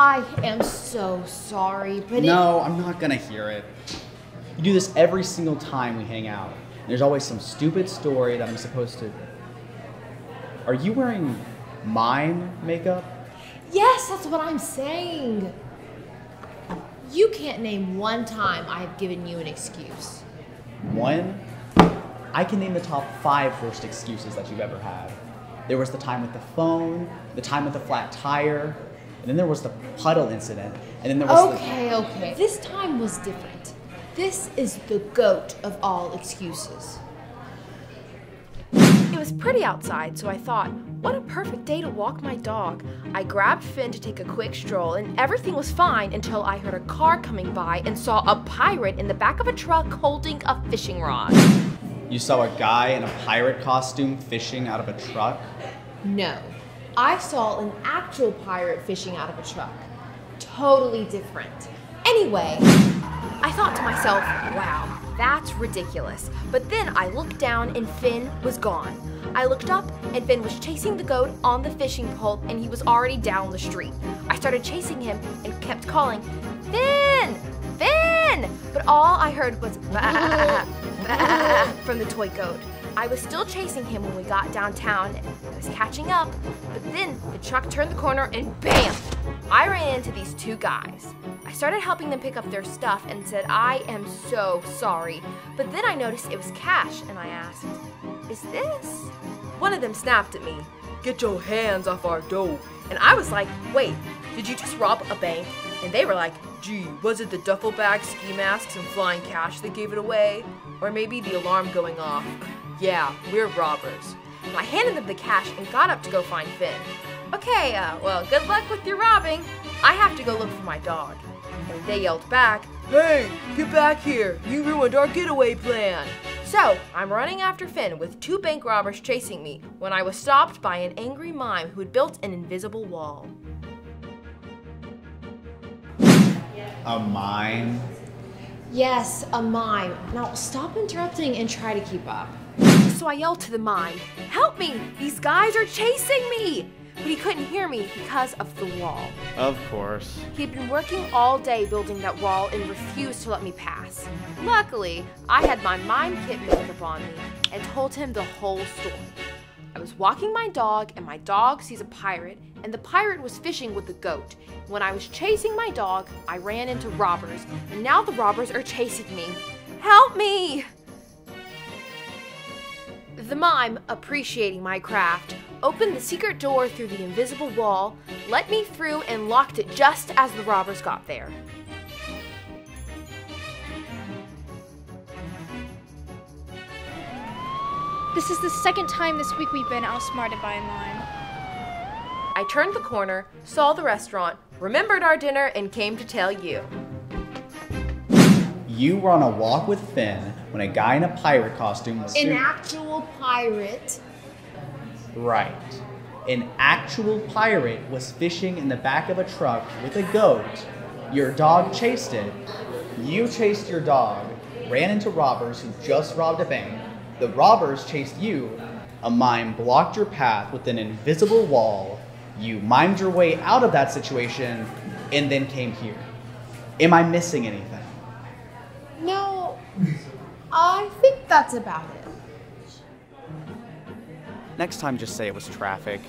I am so sorry, but no, I'm not gonna hear it. You do this every single time we hang out. There's always some stupid story that I'm supposed to... Are you wearing mime makeup? Yes, that's what I'm saying. You can't name one time I have given you an excuse. One? I can name the top 5 worst excuses that you've ever had. There was the time with the phone, the time with the flat tire, and then there was the puddle incident, and then there was Okay. This time was different. This is the goat of all excuses. It was pretty outside, so I thought, what a perfect day to walk my dog. I grabbed Finn to take a quick stroll, and everything was fine until I heard a car coming by and saw a pirate in the back of a truck holding a fishing rod. You saw a guy in a pirate costume fishing out of a truck? No. I saw an actual pirate fishing out of a truck. Totally different. Anyway, I thought to myself, wow, that's ridiculous. But then I looked down and Finn was gone. I looked up and Finn was chasing the goat on the fishing pole and he was already down the street. I started chasing him and kept calling, Finn! Finn! But all I heard was bah, bah, from the toy goat. I was still chasing him when we got downtown and I was catching up, but then the truck turned the corner and bam! I ran into these two guys. I started helping them pick up their stuff and said, I am so sorry. But then I noticed it was cash and I asked, is this? One of them snapped at me, get your hands off our dough. And I was like, wait, did you just rob a bank? And they were like, gee, was it the duffel bag, ski masks, and flying cash that gave it away? Or maybe the alarm going off. Yeah, we're robbers. And I handed them the cash and got up to go find Finn. Okay, well, good luck with your robbing. I have to go look for my dog. And they yelled back, hey, get back here. You ruined our getaway plan. So, I'm running after Finn with 2 bank robbers chasing me when I was stopped by an angry mime who had built an invisible wall. A mime? Yes, a mime. Now, stop interrupting and try to keep up. So I yelled to the mime, help me! These guys are chasing me! But he couldn't hear me because of the wall. Of course. He had been working all day building that wall and refused to let me pass. Luckily, I had my mime kit built up on me and told him the whole story. I was walking my dog and my dog sees a pirate and the pirate was fishing with the goat. When I was chasing my dog, I ran into robbers and now the robbers are chasing me. Help me! The mime, appreciating my craft, opened the secret door through the invisible wall, let me through, and locked it just as the robbers got there. This is the 2nd time this week we've been outsmarted by a mime. I turned the corner, saw the restaurant, remembered our dinner, and came to tell you. You were on a walk with Finn when a guy in a pirate costume was an actual pirate. Right. An actual pirate was fishing in the back of a truck with a goat. Your dog chased it. You chased your dog, ran into robbers who just robbed a bank. The robbers chased you. A mime blocked your path with an invisible wall. You mimed your way out of that situation and then came here. Am I missing anything? No, I think that's about it. Next time, just say it was traffic.